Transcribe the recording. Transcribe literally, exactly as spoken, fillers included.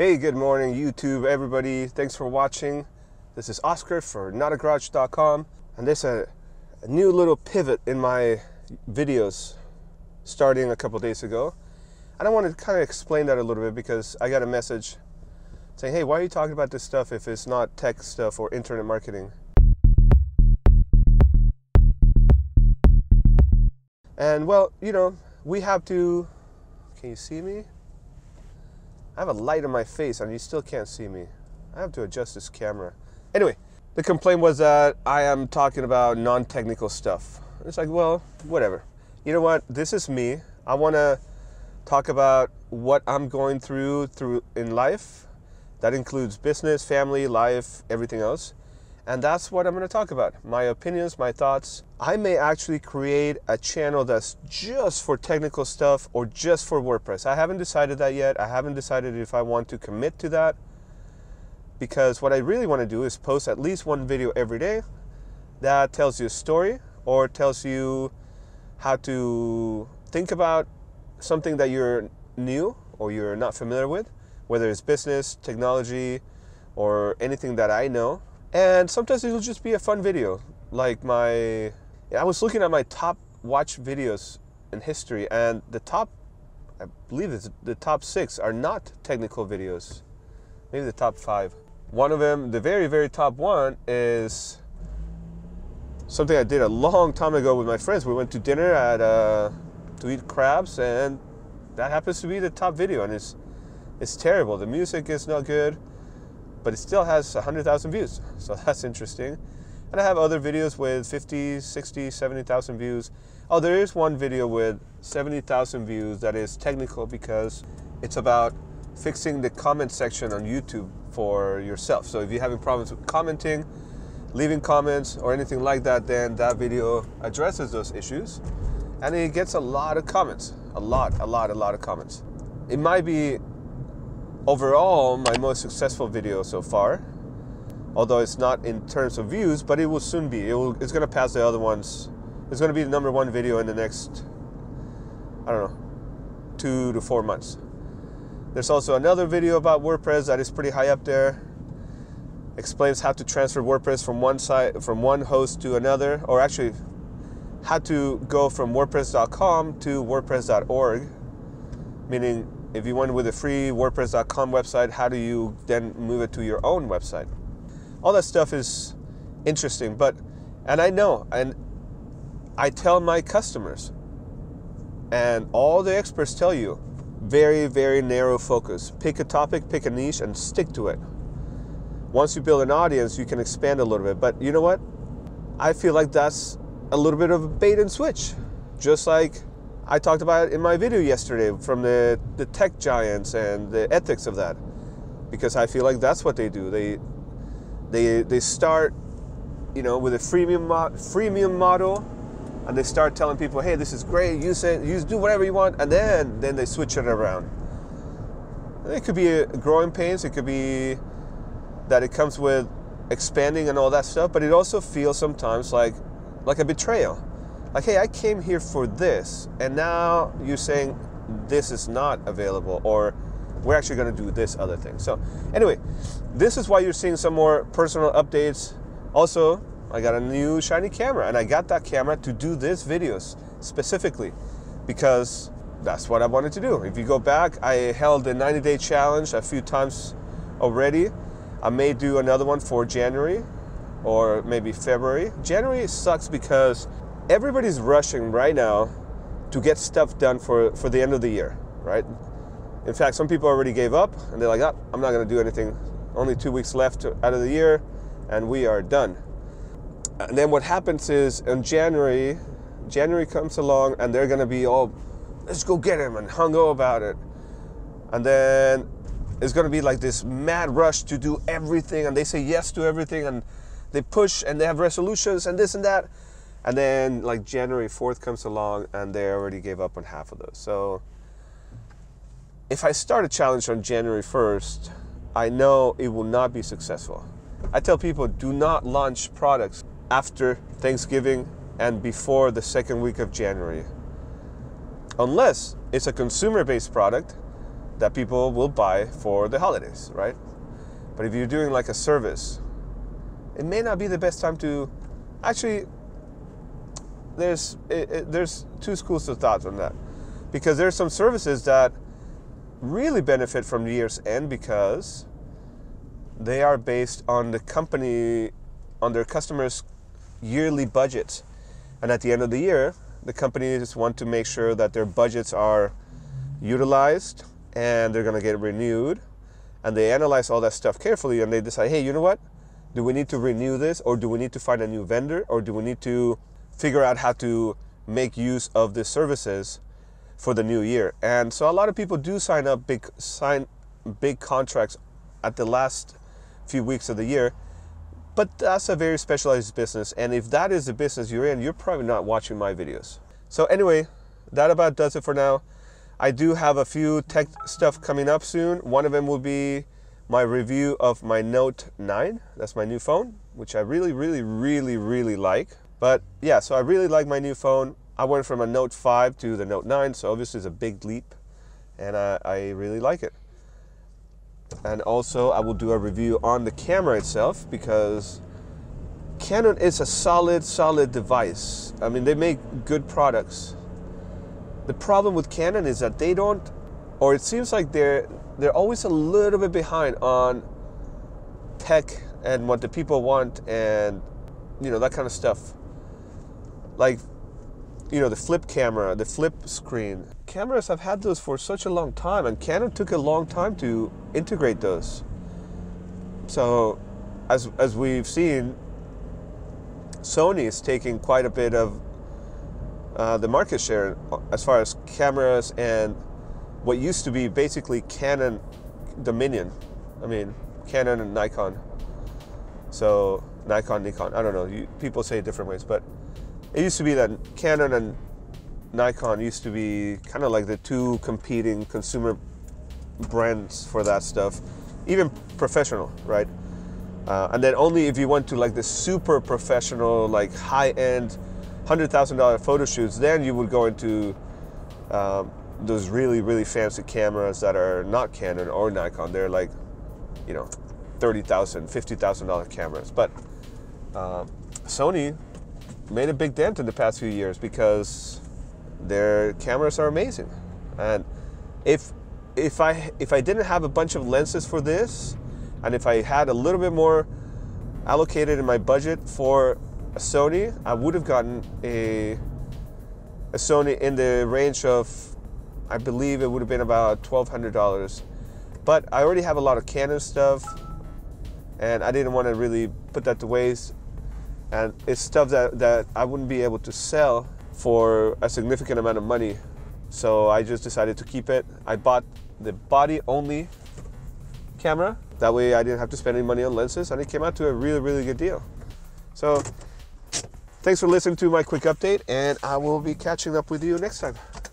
Hey, good morning YouTube, everybody. Thanks for watching. This is Oscar for not a grouch dot com, and there's a, a new little pivot in my videos starting a couple days ago. And I want to kind of explain that a little bit because I got a message saying, hey, why are you talking about this stuff if it's not tech stuff or internet marketing? And well, you know, we have to, can you see me? I have a light on my face and you still can't see me. I have to adjust this camera. Anyway, the complaint was that I am talking about non-technical stuff. It's like, well, whatever. You know what, this is me. I wanna talk about what I'm going through through in life. That includes business, family, life, everything else. And that's what I'm going to talk about. My opinions, my thoughts. I may actually create a channel that's just for technical stuff or just for WordPress. I haven't decided that yet. I haven't decided if I want to commit to that, because what I really want to do is post at least one video every day that tells you a story or tells you how to think about something that you're new or you're not familiar with, whether it's business, technology, or anything that I know. And sometimes it'll just be a fun video. Like my, I was looking at my top watch videos in history, and the top, I believe it's the top six are not technical videos. Maybe the top five. One of them, the very, very top one, is something I did a long time ago with my friends. We went to dinner at uh, to eat crabs, and that happens to be the top video, and it's, it's terrible. The music is not good, but it still has one hundred thousand views, so that's interesting. And I have other videos with fifty, sixty, seventy thousand views. Oh, there is one video with seventy thousand views that is technical because it's about fixing the comment section on YouTube for yourself. So if you're having problems with commenting, leaving comments, or anything like that, then that video addresses those issues. And it gets a lot of comments, a lot, a lot, a lot of comments. It might be overall my most successful video so far, although it's not in terms of views, but it will soon be. It will, it's going to pass the other ones. It's going to be the number one video in the next, I don't know, two to four months. There's also another video about WordPress that is pretty high up there. Explains how to transfer WordPress from one site, from one host to another, or actually how to go from WordPress dot com to WordPress dot org, meaning if you went with a free WordPress dot com website, how do you then move it to your own website? All that stuff is interesting, but, and I know, and I tell my customers, and all the experts tell you, very, very narrow focus. Pick a topic, pick a niche, and stick to it. Once you build an audience, you can expand a little bit, but you know what? I feel like that's a little bit of a bait and switch, just like I talked about it in my video yesterday from the, the tech giants and the ethics of that, because I feel like that's what they do. They they they start, you know, with a freemium mo freemium model, and they start telling people, hey, this is great, use it, use do whatever you want, and then then they switch it around. And it could be a growing pains. It could be that it comes with expanding and all that stuff, but it also feels sometimes like like a betrayal. Like, hey, I came here for this, and now you're saying this is not available, or we're actually going to do this other thing. So anyway, this is why you're seeing some more personal updates. Also, I got a new shiny camera, and I got that camera to do these videos specifically because that's what I wanted to do. If you go back, I held the ninety day challenge a few times already. I may do another one for January or maybe February. January sucks because everybody's rushing right now to get stuff done for, for the end of the year, right? In fact, some people already gave up and they're like, oh, I'm not going to do anything. Only two weeks left out of the year and we are done. And then what happens is in January, January comes along and they're going to be all, let's go get him and hungo about it. And then it's going to be like this mad rush to do everything, and they say yes to everything, and they push and they have resolutions and this and that. And then like January fourth comes along and they already gave up on half of those. So if I start a challenge on January first, I know it will not be successful. I tell people, do not launch products after Thanksgiving and before the second week of January. Unless it's a consumer-based product that people will buy for the holidays, right? But if you're doing like a service, it may not be the best time to actually. There's it, it, there's two schools of thought on that, because there's some services that really benefit from year's end because they are based on the company, on their customers' yearly budgets, and at the end of the year, the companies want to make sure that their budgets are utilized and they're going to get renewed, and they analyze all that stuff carefully and they decide, hey, you know what? Do we need to renew this, or do we need to find a new vendor, or do we need to figure out how to make use of the services for the new year? And so a lot of people do sign up big sign big contracts at the last few weeks of the year, but that's a very specialized business, and if that is the business you're in, you're probably not watching my videos. So anyway, that about does it for now. I do have a few tech stuff coming up soon. One of them will be my review of my Note nine. That's my new phone, which I really, really, really, really like. But yeah, so I really like my new phone. I went from a Note five to the Note nine, so obviously it's a big leap, and I, I really like it. And also I will do a review on the camera itself, because Canon is a solid, solid device. I mean, they make good products. The problem with Canon is that they don't, or it seems like they're they're always a little bit behind on tech and what the people want, and you know, that kind of stuff. Like, you know, the flip camera, the flip screen. Cameras, I've had those for such a long time, and Canon took a long time to integrate those. So as as we've seen, Sony is taking quite a bit of Uh, the market share as far as cameras and what used to be basically Canon Dominion. I mean, Canon and Nikon. So Nikon, Nikon, I don't know, you, people say it different ways, but it used to be that Canon and Nikon used to be kind of like the two competing consumer brands for that stuff, even professional, right? Uh, and then only if you went to like the super professional, like high-end, one hundred thousand dollar photo shoots, then you would go into um, those really, really fancy cameras that are not Canon or Nikon. They're like, you know, thirty thousand dollars, fifty thousand dollar cameras. But uh, Sony made a big dent in the past few years because their cameras are amazing. And if if I if I didn't have a bunch of lenses for this, and if I had a little bit more allocated in my budget for a Sony, I would have gotten a, a Sony in the range of, I believe it would have been about twelve hundred dollars. But I already have a lot of Canon stuff, and I didn't want to really put that to waste. And it's stuff that, that I wouldn't be able to sell for a significant amount of money. So I just decided to keep it. I bought the body-only camera. That way I didn't have to spend any money on lenses, and it came out to a really, really good deal. So thanks for listening to my quick update, and I will be catching up with you next time.